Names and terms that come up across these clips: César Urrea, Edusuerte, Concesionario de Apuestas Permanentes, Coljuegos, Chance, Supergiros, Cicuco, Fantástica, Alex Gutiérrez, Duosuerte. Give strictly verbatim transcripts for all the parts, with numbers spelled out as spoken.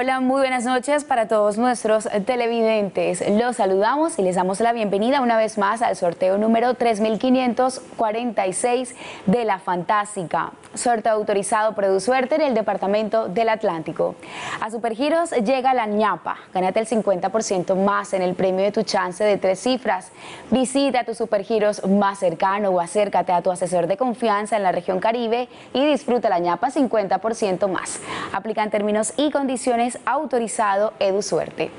Hola, muy buenas noches para todos nuestros televidentes. Los saludamos y les damos la bienvenida una vez más al sorteo número tres mil quinientos cuarenta y seis de la Fantástica. Sorteo autorizado por Edusuerte en el Departamento del Atlántico. A Supergiros llega la ñapa. Gánate el cincuenta por ciento más en el premio de tu chance de tres cifras. Visita a tu Supergiros más cercano o acércate a tu asesor de confianza en la región Caribe y disfruta la ñapa cincuenta por ciento más. Aplican términos y condiciones, autorizado Edusuerte.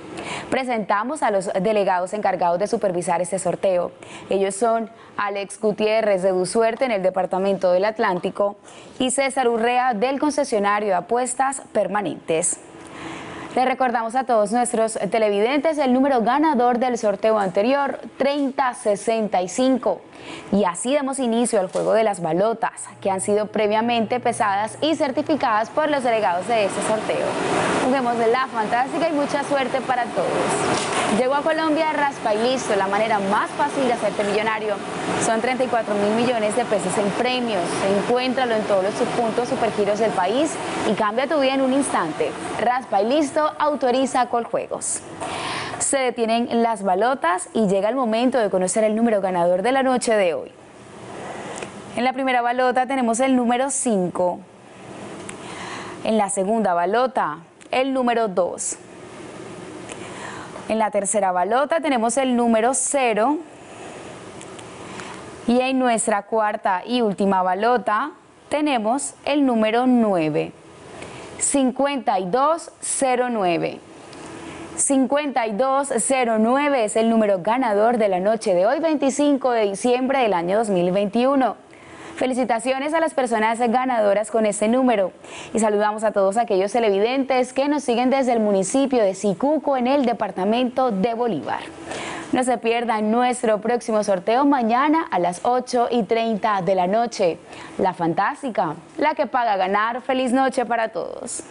Presentamos a los delegados encargados de supervisar este sorteo. Ellos son Alex Gutiérrez de Duosuerte en el Departamento del Atlántico y César Urrea del Concesionario de Apuestas Permanentes. Les recordamos a todos nuestros televidentes el número ganador del sorteo anterior, treinta sesenta y cinco. Y así damos inicio al juego de las balotas, que han sido previamente pesadas y certificadas por los delegados de este sorteo. Juguemos de la Fantástica y mucha suerte para todos. Llegó a Colombia raspa y listo, la manera más fácil de hacerte millonario. Son treinta y cuatro mil millones de pesos en premios. Encuéntralo en todos los puntos Supergiros del país y cambia tu vida en un instante. Raspa y listo autoriza Coljuegos. Se detienen las balotas y llega el momento de conocer el número ganador de la noche de hoy. En la primera balota tenemos el número cinco. En la segunda balota, el número dos. En la tercera balota tenemos el número cero. Y en nuestra cuarta y última balota tenemos el número nueve. cincuenta y dos cero nueve. cincuenta y dos cero nueve es el número ganador de la noche de hoy, veinticinco de diciembre del año dos mil veintiuno. Felicitaciones a las personas ganadoras con este número y saludamos a todos aquellos televidentes que nos siguen desde el municipio de Cicuco en el departamento de Bolívar. No se pierdan nuestro próximo sorteo mañana a las ocho y treinta de la noche. La Fantástica, la que paga ganar. Feliz noche para todos.